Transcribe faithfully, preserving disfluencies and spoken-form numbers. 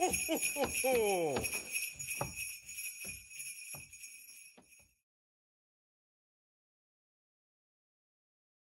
ho, ho, ho, ho.